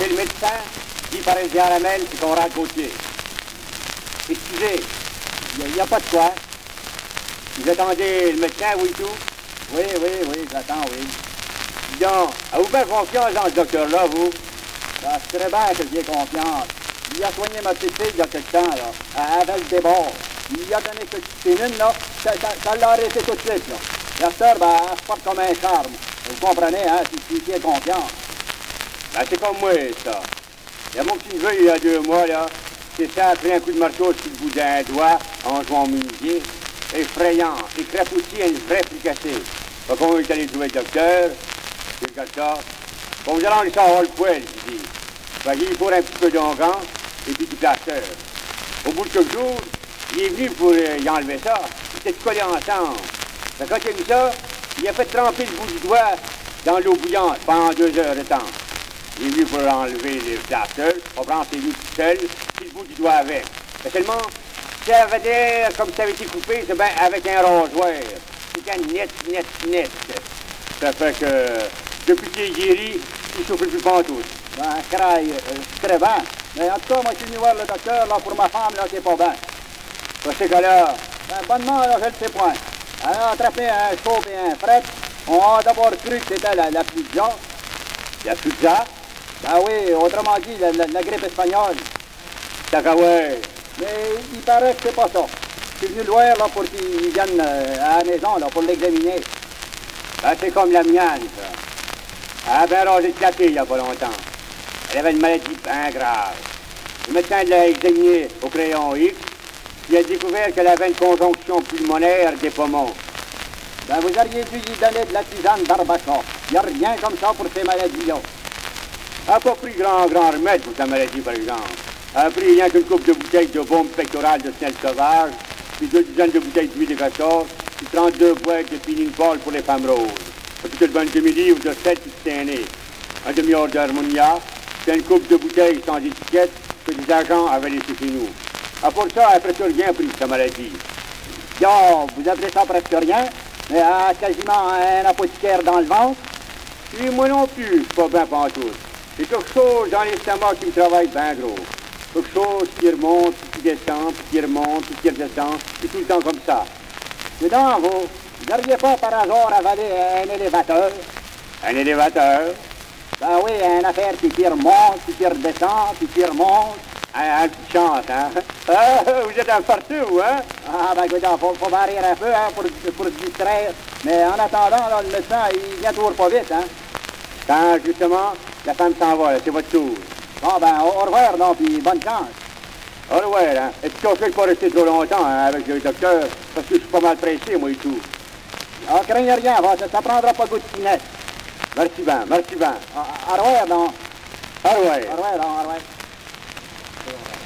C'est le médecin qui paraît bien à la main, c'est Conrad Gauthier. Excusez, il n'y a pas de quoi. Vous attendez le médecin, oui, tout? Oui, j'attends, oui. Dis donc, avez-vous bien confiance dans ce docteur-là, vous? Ben, c'est très bien que j'ai confiance. Il a soigné ma petite fille il y a quelque temps, là, avec des bords. Il a donné cette pénine, là, ça l'a arrêté tout de suite, là. La sœur, ben, elle se porte comme un charme. Vous comprenez, hein, si j'ai confiance. Ben, c'est comme moi, ça. Il y a mon petit neveu, il y a 2 mois, là. C'est ça, après un coup de marteau sur le bout d'un doigt, en jouant au menuisier. Effrayant, c'est crapouti à une vraie fricassée. Fait qu'on est allé trouver le docteur, c'est comme ça. Bon, vous allez enlever ça à le poêle, je dis. Fait qu'il faut un petit peu d'onguent et puis du plaster. Au bout de quelques jours, il est venu pour y enlever ça. C'était collé ensemble. Fait que quand il a mis ça, il a fait tremper le bout du doigt dans l'eau bouillante pendant 2 heures de temps. Il est venu pour enlever le plaster, on prend ses loups tout seul, puis le bout du doigt avec. Mais seulement, ça veut dire, comme ça avait été coupé, c'est bien avec un rasoir. C'était net. Ça fait que, depuis qu'il est guéri, il ne souffre plus pantoute. Ben, craille, c'est très bien. Mais en tout cas, moi, je suis venu voir le docteur, là, pour ma femme, là, c'est pas bien. Parce que là, ben, bonnement, là, je ne sais point. Elle a attrapé un chauve et un fret. On a d'abord cru que c'était la pizza. La pizza? Ben oui, autrement dit, la grippe espagnole. D'accord. Mais il paraît que c'est pas ça. Je suis venu le voir là, pour qu'il vienne à la maison là, pour l'examiner. Ben, c'est comme la mienne, ça. Elle avait rasé de clapet il n'y a pas longtemps. Elle avait une maladie bien grave. Le médecin l'a examinée au crayon X. Il a découvert qu'elle avait une conjonction pulmonaire des poumons. Ben, vous auriez dû lui donner de la tisane d'Arbaca. Il n'y a rien comme ça pour ces maladies-là. Elle n'a pas pris grand remède pour sa maladie, par exemple. Elle a pris rien qu'une coupe de bouteilles de bombe pectorale de sel sauvage, puis 2 dizaines de bouteilles d'huile de castor, puis 32 boîtes de peeling ball pour les femmes roses. Plutôt de 22 millilitres de sel tistané, un demi-heure d'harmonia, puis une coupe de bouteilles sans étiquette que les agents avaient laissé chez nous. À part ça, elle n'a presque rien pris, sa maladie. Non, vous appelez ça presque rien, mais elle a quasiment un apothicaire dans le ventre. Puis moi non plus, pas bien pantoute. C'est quelque chose dans l'estomac qui me travaille bien gros. Quelque chose qui remonte, puis qui descend, puis qui remonte, puis qui redescend, puis tout le temps comme ça. Mais non, vous n'arrivez pas par hasard à avaler un élévateur? Un élévateur? Ben oui, une affaire qui remonte, puis qui redescend, puis qui remonte. Un petit chance, hein? Ah, vous êtes un partout, hein? Ah, ben écoutez, faut varier un peu, hein, pour se distraire. Mais en attendant, là, le médecin, il vient toujours pas vite, hein? Quand, justement, la femme s'en va, là, c'est votre tour. Bon, ben, au revoir, non, puis bonne chance. Au revoir, hein. Et puis, on ne peut pas rester trop longtemps hein, avec le docteur, parce que je suis pas mal pressé, moi, et tout. Ah, craignez rien, ça prendra pas goût de finesse. Merci bien, merci bien. Au revoir, non. Au revoir. Au revoir, non, au revoir.